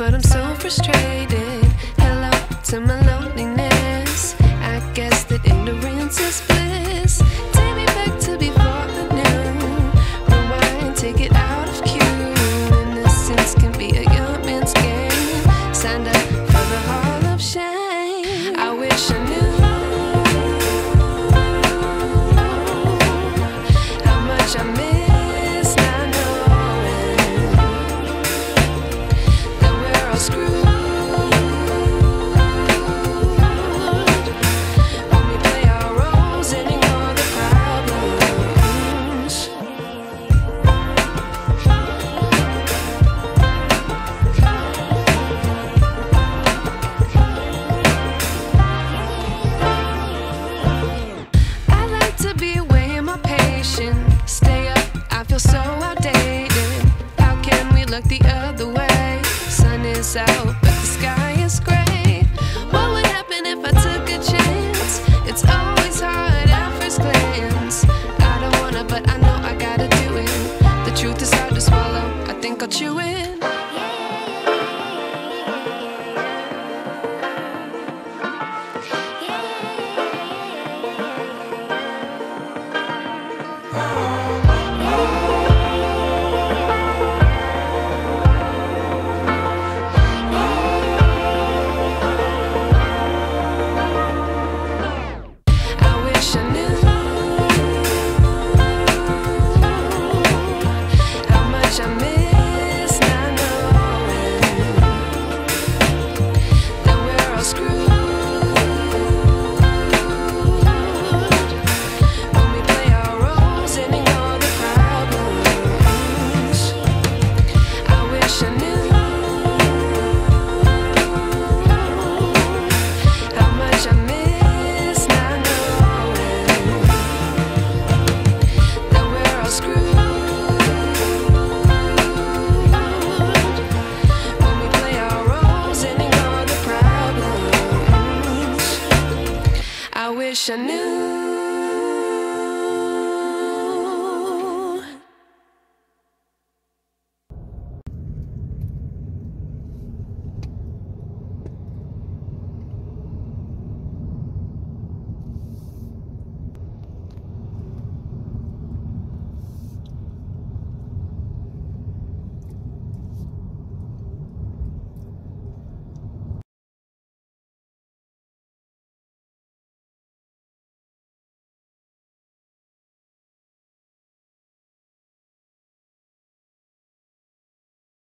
but I'm so frustrated. Hello to my loneliness. I guess that ignorance is bliss. Take me back to before the new. Rewind, take it out of cue. Innocence can be a young man's game. Signed up for the Hall of Shame. I wish I knew how much I missed. Stay up, I feel so outdated. How can we look the other way? Sun is out.